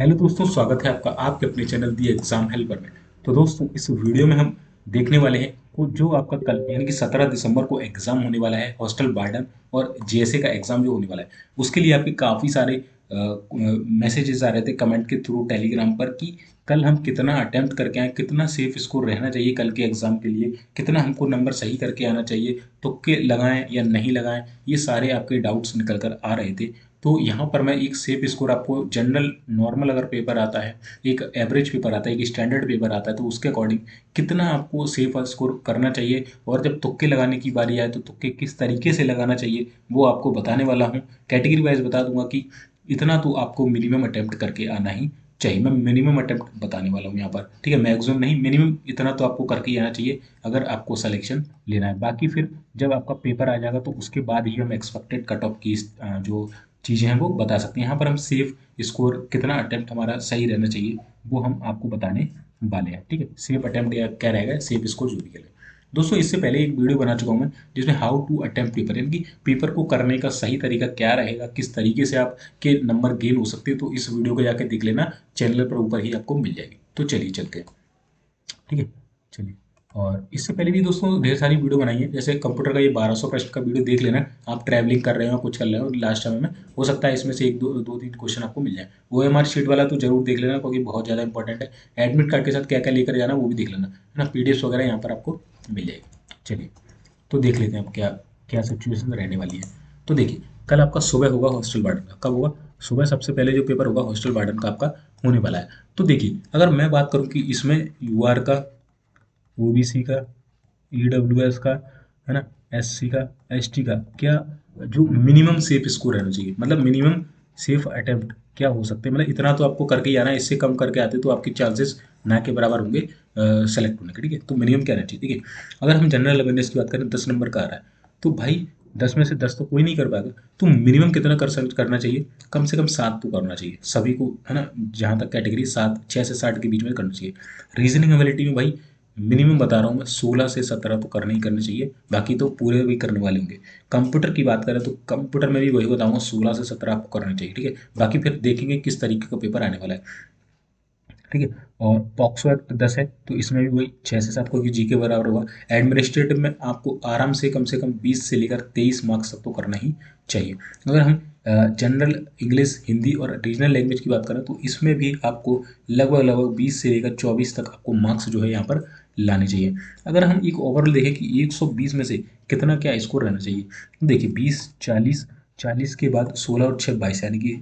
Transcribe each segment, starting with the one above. Hello दोस्तों, स्वागत है आपका आपके अपने चैनल दी एग्जाम हेल्पर में। तो दोस्तों, इस वीडियो में हम देखने वाले हैं को जो आपका कल यानी कि 17 दिसंबर को एग्ज़ाम होने वाला है, हॉस्टल वार्डन और जेएसए का एग्ज़ाम जो होने वाला है, उसके लिए आपके काफ़ी सारे मैसेजेस आ रहे थे कमेंट के थ्रू टेलीग्राम पर कि कल हम कितना अटैम्प्ट करके आए, कितना सेफ स्कोर रहना चाहिए कल के एग्ज़ाम के लिए, कितना हमको नंबर सही करके आना चाहिए, तुक्के लगाएँ या नहीं लगाएँ, ये सारे आपके डाउट्स निकल कर आ रहे थे। तो यहाँ पर मैं एक सेफ स्कोर आपको जनरल नॉर्मल अगर पेपर आता है, एक एवरेज पेपर आता है, एक स्टैंडर्ड पेपर आता है, तो उसके अकॉर्डिंग कितना आपको सेफ स्कोर करना चाहिए और जब तुक्के लगाने की बारी आए तो तुक्के किस तरीके से लगाना चाहिए वो आपको बताने वाला हूँ। कैटेगरी वाइज बता दूंगा कि इतना तो आपको मिनिमम अटैम्प्ट करके आना ही चाहिए। मैं मिनिमम अटैम्प्ट बताने वाला हूँ यहाँ पर, ठीक है, मैक्सिमम नहीं, मिनिमम इतना तो आपको करके ही आना चाहिए अगर आपको सिलेक्शन लेना है। बाकी फिर जब आपका पेपर आ जाएगा तो उसके बाद ही हम एक्सपेक्टेड कट ऑफ की जो चीज़ें हैं वो बता सकते हैं। यहाँ पर हम सेफ स्कोर कितना अटैम्प्ट हमारा सही रहना चाहिए वो हम आपको बताने वाले हैं, ठीक है। सेफ अटैम्प्ट या क्या रहेगा, सेफ स्कोर जो भी है। दोस्तों, इससे पहले एक वीडियो बना चुका हूँ मैं जिसमें हाउ टू अटैम्प्ट पेपर, यानी कि पेपर को करने का सही तरीका क्या रहेगा, किस तरीके से आपके नंबर गेन हो सकते हैं, तो इस वीडियो को जाकर देख लेना, चैनल पर ऊपर ही आपको मिल जाएगी। तो चलिए चलते हैं, ठीक है, चलिए। और इससे पहले भी दोस्तों ढेर सारी वीडियो बनाई है, जैसे कंप्यूटर का ये 1200 प्रश्न का वीडियो देख लेना, आप ट्रैवलिंग कर रहे हो, कुछ कर रहे हो लास्ट टाइम में, हो सकता है इसमें से एक दो तीन क्वेश्चन आपको मिल जाए। OMR शीट वाला तो जरूर देख लेना क्योंकि बहुत ज़्यादा इंपॉर्टेंट है। एडमिट कार्ड के साथ क्या क्या लेकर जाना वो भी देख लेना, है ना। PDF वगैरह यहाँ पर आपको मिल जाएगी। चलिए तो देख लेते हैं आप क्या सिचुएशन रहने वाली है। तो देखिए, कल आपका सुबह होगा हॉस्टल वार्डन का। कब होगा? सुबह सबसे पहले जो पेपर होगा हॉस्टल वार्डन का आपका होने वाला है। तो देखिए, अगर मैं बात करूँ कि इसमें UR का, OBC का, EWS का, है ना, SC का, ST का क्या जो मिनिमम सेफ स्कोर रहना चाहिए, मतलब मिनिमम सेफ अटैम्प्ट क्या हो सकते हैं, मतलब इतना तो आपको करके ही आना है। इससे कम करके आते तो आपके चांसेस ना के बराबर होंगे सेलेक्ट होने के, ठीक है। तो मिनिमम क्या रहना चाहिए, ठीक है। अगर हम जनरल अवेयरनेस की बात करें, 10 नंबर का आ रहा है तो भाई 10 में से 10 तो कोई नहीं कर पाएगा, तो मिनिमम कितना करना चाहिए, कम से कम 7 तो करना चाहिए सभी को, है ना। जहाँ तक कैटेगरी 7, 6 से 7 के बीच में करना चाहिए। रीजनिंग एबिलिटी में भाई मिनिमम बता रहा हूँ मैं 16 से 17 तो करने ही करने चाहिए, बाकी तो पूरे भी करने वाले होंगे। कंप्यूटर की बात करें तो कंप्यूटर में भी वही बताऊँगा, 16 से 17 आपको करने चाहिए, ठीक है। बाकी फिर देखेंगे किस तरीके का पेपर आने वाला है, ठीक है। और पॉक्सो एक्ट 10 है तो इसमें भी वही 6 से 7 को GK बराबर होगा। एडमिनिस्ट्रेटिव में आपको आराम से कम 20 से लेकर 23 मार्क्स तक तो करना ही चाहिए। अगर हम जनरल इंग्लिश, हिंदी और रीजनल लैंग्वेज की बात करें तो इसमें भी आपको लगभग 20 से लेकर 24 तक आपको मार्क्स जो है यहाँ पर लाने चाहिए। अगर हम एक ओवरऑल देखें कि 120 में से कितना क्या स्कोर रहना चाहिए, तो देखिए 20, 40 के बाद 16 और 6, 22, यानी कि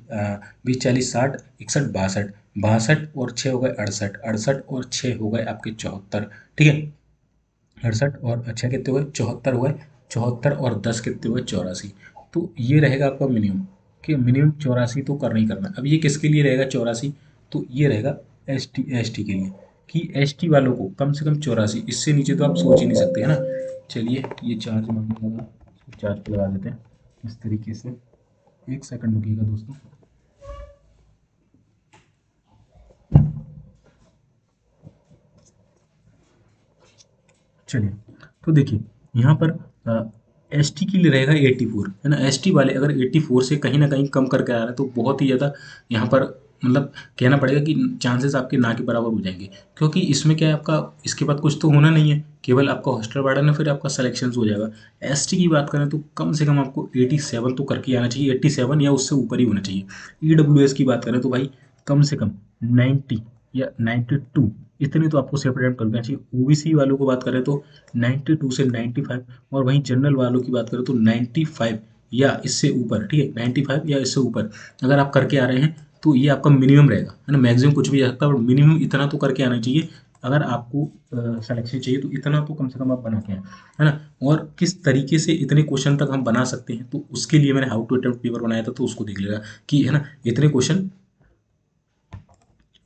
20, 40, 60, 61, 62, 62 और 6 हो गए 68, 68 और 6 हो गए आपके 74, ठीक है। 68 और 6 कितने हुए, 74 हुए, 74 और 10 कितने हुए, 84। तो ये रहेगा आपका मिनिमम, कि मिनिमम 84 तो करना ही करना। अब ये किसके लिए रहेगा 84, तो ये रहेगा ST के लिए, कि ST वालों को कम से कम 84, इससे नीचे तो आप सोच ही नहीं सकते, है ना। चलिए ये चार्ज मांगने लगा, चार्ज पे लगा देते हैं इस तरीके से। 1 सेकंड रुकिएगा दोस्तों। चलिए तो देखिए यहाँ पर ST के लिए रहेगा 84, है ना। ST वाले अगर 84 से कहीं ना कहीं कम करके आ रहे हैं तो बहुत ही ज़्यादा यहाँ पर मतलब कहना पड़ेगा कि चांसेस आपके ना के बराबर हो जाएंगे, क्योंकि इसमें क्या है आपका, इसके बाद कुछ तो होना नहीं है, केवल आपका हॉस्टल वार्डन है, फिर आपका सिलेक्शन हो जाएगा। ST की बात करें तो कम से कम आपको 87 तो करके आना चाहिए, 87 या उससे ऊपर ही होना चाहिए। EWS की बात करें तो भाई कम से कम 90 या 92 इतने तो आपको सेफ अटैम्प्ट करना चाहिए। OBC वालों को बात करें तो 92 से 95 और वहीं जनरल वालों की बात करें तो 95 या इससे ऊपर, ठीक है, 95 या इससे ऊपर अगर आप करके आ रहे हैं तो ये आपका मिनिमम रहेगा, है ना। मैक्सिमम कुछ भी आ सकता है, और मिनिमम इतना तो करके आना चाहिए। अगर आपको सिलेक्शन चाहिए तो इतना तो कम से कम आप बना के आए, है ना। और किस तरीके से इतने क्वेश्चन तक हम बना सकते हैं, तो उसके लिए मैंने हाउ टू अटैम्प्ट पेपर बनाया था, तो उसको देख लेगा कि, है ना, इतने क्वेश्चन,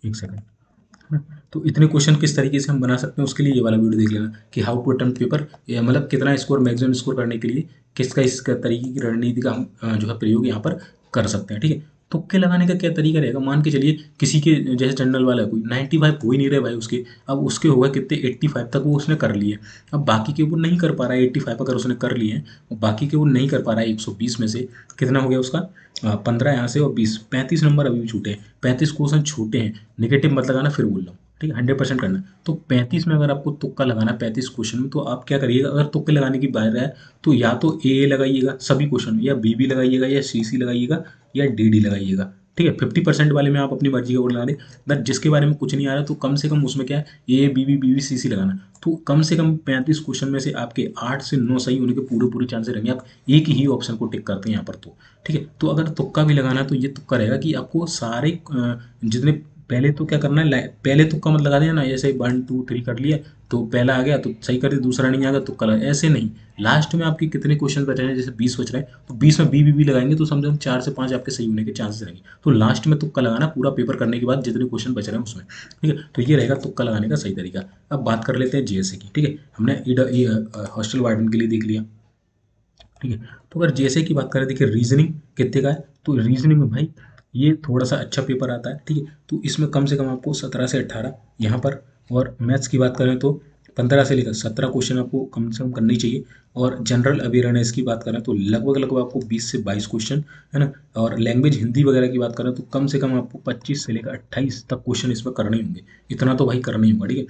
1 सेकेंड, है ना, तो इतने क्वेश्चन किस तरीके से हम बना सकते हैं, उसके लिए ये वाला वीडियो देख लेना कि हाउ टू अटैम्प्ट पेपर, मतलब कितना स्कोर मैक्सिमम स्कोर करने के लिए किसका इस तरीके की रणनीति का हम जो है प्रयोग यहाँ पर कर सकते हैं, ठीक है। तुक्के लगाने का क्या तरीका रहेगा। मान के चलिए किसी के जैसे जनरल वाला कोई 95 हो ही नहीं रहे भाई उसके, अब उसके होगा कितने 85 तक वो उसने कर लिए, अब बाकी के वो नहीं कर पा रहा है। 85 अगर उसने कर लिए हैं और बाकी के वो नहीं कर पा रहा है, 120 में से कितना हो गया उसका 15 यहाँ से और 20, 35 नंबर अभी भी छूटे हैं, 35 क्वेश्चन छूटे हैं। निगेटिव मत लगाना फिर बोल रहा हूँ, ठीक है, 100% करना। तो 35 में अगर आपको तुक्का लगाना 35 क्वेश्चन में, तो आप क्या करिएगा, अगर तुक्के लगाने की बात है तो या तो ए लगाइएगा सभी क्वेश्चन में, या बी लगाइएगा, या सी लगाइएगा, या डी लगाइएगा, ठीक है। 50% वाले में आप अपनी मर्जी का वोट लगा दें, बट जिसके बारे में कुछ नहीं आ रहा तो कम से कम उसमें क्या है ए बी सी लगाना। तो कम से कम 35 क्वेश्चन में से आपके 8 से 9 सही होने के पूरे चांसेस रहेंगे, आप एक ही ऑप्शन को टिक करते हैं यहाँ पर, तो ठीक है। तो अगर तुक्का भी लगाना तो ये तुक्का रहेगा कि आपको सारे जितने पहले तो क्या करना है, पहले तुक्का मत लगा देना, जैसे 1 2 3 कर लिया तो पहला आ गया तो सही कर दिया, दूसरा नहीं आ गया तुक्का लगा, ऐसे नहीं। लास्ट में आपके कितने क्वेश्चन बच रहे हैं, जैसे 20 बच रहे हैं तो 20 में बी लगाएंगे तो समझो 4 से 5 आपके सही होने के चांसेस रहेंगे। तो लास्ट में तुक्का लगाना पूरा पेपर करने के बाद जितने क्वेश्चन बच रहे हैं उसमें, ठीक है। तो ये रहेगा तुक्का लगाने का सही तरीका। अब बात कर लेते हैं जेएसए की, ठीक है। हमने हॉस्टल वार्डन के लिए देख लिया, ठीक है। तो अगर जेएसए की बात करें, देखिए रीजनिंग कितने का है, तो रीजनिंग में भाई ये थोड़ा सा अच्छा पेपर आता है, ठीक है। तो इसमें कम से कम आपको 17 से 18 यहाँ पर, और मैथ्स की बात करें तो 15 से लेकर 17 क्वेश्चन आपको कम से कम करनी चाहिए। और जनरल अवेयरनेस की बात करें तो लगभग आपको 20 से 22 क्वेश्चन है ना। और लैंग्वेज हिंदी वगैरह की बात करें तो कम से कम आपको 25 से लेकर 28 तक क्वेश्चन इसमें करने होंगे, इतना तो भाई करना ही होगा, ठीक है।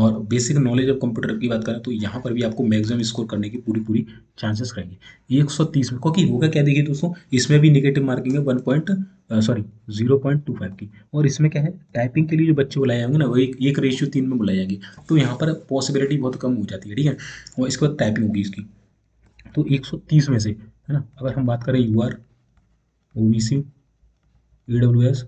और बेसिक नॉलेज ऑफ कंप्यूटर की बात करें तो यहाँ पर भी आपको मैक्सिमम स्कोर करने की पूरी चांसेस रहेंगे 130 में। क्योंकि होगा क्या, देखिए दोस्तों इसमें भी निगेटिव मार्किंग है 0.25 की, और इसमें क्या है टाइपिंग के लिए जो बच्चे बुलाए जाएंगे ना वो 1:3 में बुलाए जाएंगे, तो यहाँ पर पॉसिबिलिटी बहुत कम हो जाती है, ठीक है। और इसके बाद टाइपिंग होगी इसकी, तो 130 में से है ना, अगर हम बात करें यूआर, ओबीसी, ईडब्ल्यूएस,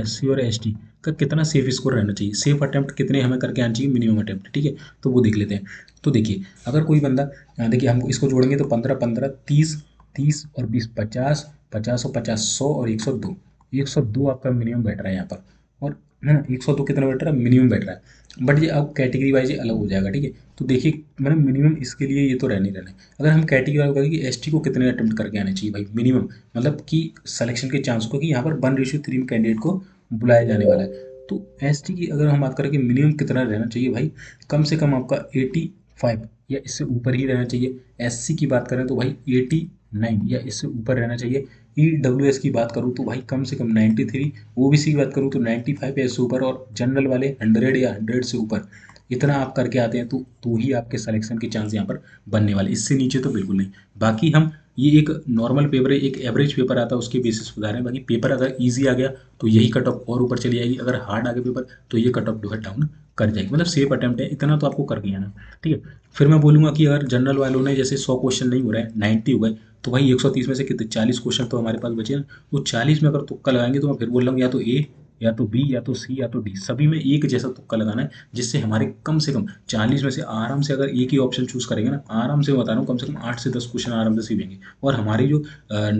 एससी और एसटी का कितना सेफ स्कोर रहना चाहिए, सेफ अटैम्प्ट कितने हमें करके आना चाहिए मिनिमम अटैम्प्ट, ठीक है। तो वो देख लेते हैं। तो देखिए अगर कोई बंदा, देखिए हम इसको जोड़ेंगे तो 15 15 30 30 और 20 50 50 और 50 100 और 102 102 आपका मिनिमम बैठ रहा है यहाँ पर, और है ना 102 कितना बैठ रहा है मिनिमम बैठ रहा है, बट ये अब कैटेगरी वाइज अलग हो जाएगा, ठीक है। तो देखिए मैंने मिनिमम इसके लिए ये तो रहना है। अगर हम कैटेगरी वाइज करेंगे कि एसटी को कितने अटैम्प्ट करके आने चाहिए भाई मिनिमम, मतलब कि सिलेक्शन के चांस को, कि यहाँ पर 1:3 में कैंडिडेट को बुलाया जाने वाला है। तो एसटी की अगर हम बात करें कि मिनिमम कितना रहना चाहिए भाई, कम से कम आपका 85 या इससे ऊपर ही रहना चाहिए। एससी की बात करें तो भाई 89 या इससे ऊपर रहना चाहिए। ईडब्ल्यूएस की बात करूँ तो भाई कम से कम 93, ओबीसी की बात करूँ तो 95 या इससे ऊपर, और जनरल वाले 100 या 100 से ऊपर, इतना आप करके आते हैं तो ही आपके सिलेक्शन के चांस यहाँ पर बनने वाले, इससे नीचे तो बिल्कुल नहीं। बाकी हम ये एक नॉर्मल पेपर है, एक एवरेज पेपर आता है उसके बेसिस पर बता रहे हैं। बाकी पेपर अगर ईजी आ गया तो यही कट ऑफ और ऊपर चली जाएगी, अगर हार्ड आ गया पेपर तो ये कट ऑफ जो है डाउन कर जाएगी, मतलब सेफ अटैम्प्ट है, इतना तो आपको करके आना, ठीक है। फिर मैं बोलूँगा कि अगर जनरल वालों ने जैसे 100 क्वेश्चन नहीं हो रहा है, 90 हो गए, तो भाई 130 में से कितने 40 क्वेश्चन तो हमारे पास बचे हैं। तो 40 में अगर तुक्का लगाएंगे तो मैं फिर बोल रहा हूँ या तो ए, या तो बी, या तो सी, या तो डी, सभी में एक जैसा तुक्का लगाना है, जिससे हमारे कम से कम 40 में से आराम से अगर एक ही ऑप्शन चूज़ करेंगे ना, आराम से बता रहा हूँ, कम से कम 8 से 10 क्वेश्चन आराम से सीखेंगे। और हमारी जो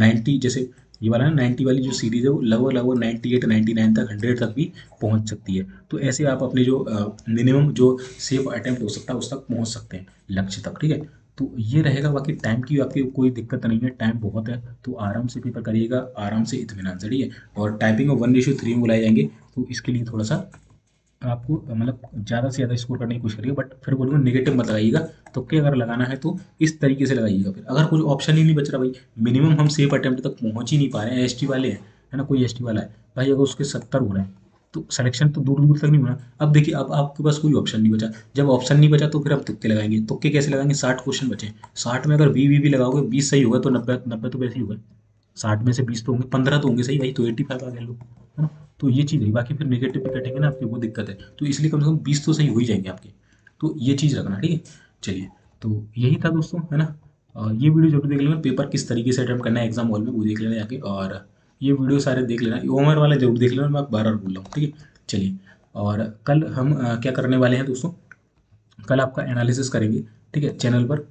90 जैसे ये वाला है 90 वाली जो सीरीज़ है वो लगभग 98 99 तक 100 तक भी पहुंच सकती है। तो ऐसे आप अपने जो मिनिमम जो सेफ अटैम्प्ट हो सकता है उस तक पहुंच सकते हैं, लक्ष्य तक, ठीक है। तो ये रहेगा। बाकी टाइम की आपकी कोई दिक्कत नहीं है, टाइम बहुत है तो आराम से पेपर करिएगा, आराम से इत्मीनान से, ठीक है। और टाइपिंग में 1:3 में बुलाए जाएंगे, तो इसके लिए थोड़ा सा आपको मतलब ज़्यादा से ज़्यादा स्कोर करने की कोशिश करिए, बट फिर बोलूँगा नेगेटिव मत लगाइएगा, तो क्या अगर लगाना है तो इस तरीके से लगाइएगा। फिर अगर कुछ ऑप्शन ही नहीं बच रहा भाई, मिनिमम हम सेफ अटैम्प्ट तक पहुँच ही नहीं पा रहे हैं, एसटी वाले हैं है ना, कोई एसटी वाला है भाई, अगर उसके 70 हो रहे हैं तो सिलेक्शन तो दूर तक नहीं होना। अब देखिए अब आपके पास कोई ऑप्शन नहीं बचा, जब ऑप्शन नहीं बचा तो फिर आप तुक्के लगाएंगे। तुक्के कैसे लगाएंगे, 60 क्वेश्चन बचे, 60 में अगर बी लगाओगे 20 सही होगा तो 90 तो वैसे ही होगा, 60 में से 20 तो होंगे, 15 तो होंगे सही भाई, तो 85 आ गए लोग है ना। तो ये चीज़ है। बाकी फिर नेगेटिव भी कटेंगे ना आपकी, वो दिक्कत है, तो इसलिए कम से कम 20 तो सही हो ही जाएंगे आपके, तो ये चीज़ रखना, ठीक है। चलिए तो यही था दोस्तों है ना, ये वीडियो जरूर देख लेना, पेपर किस तरीके से अटैम्प्ट करना है एग्जाम हॉल में वो देख लेना जाके, और ये वीडियो सारे देख लेना, ओमर वाला जरूर देख लेना, मैं 12 बोल रहा हूँ, ठीक है। चलिए, और कल हम क्या करने वाले हैं दोस्तों, कल आपका एनालिसिस करेंगे, ठीक है, चैनल पर।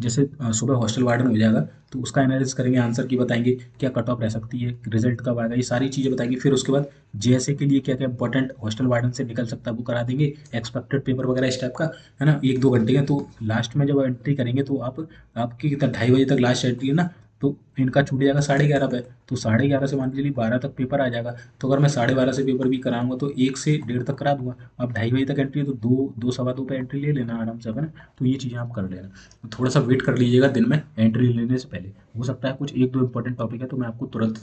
जैसे सुबह हॉस्टल वार्डन हो जाएगा तो उसका एनालिसिस करेंगे, आंसर की बताएंगे, क्या कट ऑफ रह सकती है, रिजल्ट कब आएगा, ये सारी चीज़ें बताएंगे। फिर उसके बाद जेएसए के लिए क्या क्या इंपॉर्टेंट हॉस्टल वार्डन से निकल सकता है वो करा देंगे, एक्सपेक्टेड पेपर वगैरह इस टाइप का है ना, 1-2 घंटे का। तो लास्ट में जब एंट्री करेंगे तो आपकी कितना 2:30 बजे तक लास्ट एंट्री है ना, तो इनका छूट जाएगा 11:30 पे, तो 11:30 से मान लीजिए 12 तक पेपर आ जाएगा। तो अगर मैं 12:30 से पेपर भी कराऊंगा तो 1 से 1:30 तक करा दूंगा। आप 2:30 बजे तक एंट्री है तो 2, 2:15 पे एंट्री ले लेना आराम से, है ना। तो ये चीज़ें आप कर लेना, थोड़ा सा वेट कर लीजिएगा दिन में एंट्री लेने से पहले। हो सकता है कुछ 1-2 इंपॉर्टेंट टॉपिक है तो मैं आपको तुरंत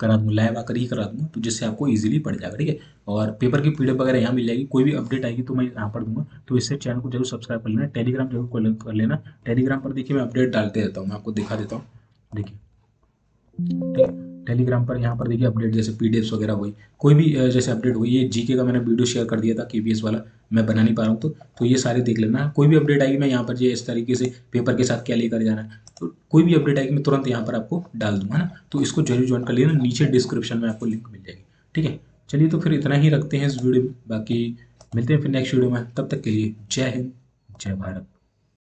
करा दूँगा, लाइव आकर ही करा दूँगा, तो जिससे आपको ईजिली पड़ जाएगा, ठीक है। और पेपर की पीडीएफ वगैरह यहाँ मिल जाएगी, कोई भी अपडेट आएगी तो मैं यहाँ पर दूँगा। तो इससे चैनल को जरूर सब्सक्राइब कर लेना, टेलीग्राम जरूर कर लेना। टेलीग्राम पर देखिए मैं अपडेट डालते रहता हूँ, मैं आपको दिखा देता हूँ, देखिए टेलीग्राम पर। यहाँ पर देखिए अपडेट जैसे पीडीएफ वगैरह हुई, कोई भी जैसे अपडेट हुई। ये जीके का मैंने वीडियो शेयर कर दिया था, केबीएस वाला मैं बना नहीं पा रहा हूँ तो ये सारे देख लेना। कोई भी अपडेट आएगी मैं यहाँ पर, ये इस तरीके से पेपर के साथ क्या लेकर जाना है, तो कोई भी अपडेट आएगी मैं तुरंत यहाँ पर आपको डाल दूँगा, है ना। तो इसको जरूर ज्वाइन कर लेना, नीचे डिस्क्रिप्शन में आपको लिंक मिल जाएगी, ठीक है। चलिए तो फिर इतना ही रखते हैं इस वीडियो में, बाकी मिलते हैं फिर नेक्स्ट वीडियो में। तब तक के लिए जय हिंद, जय भारत।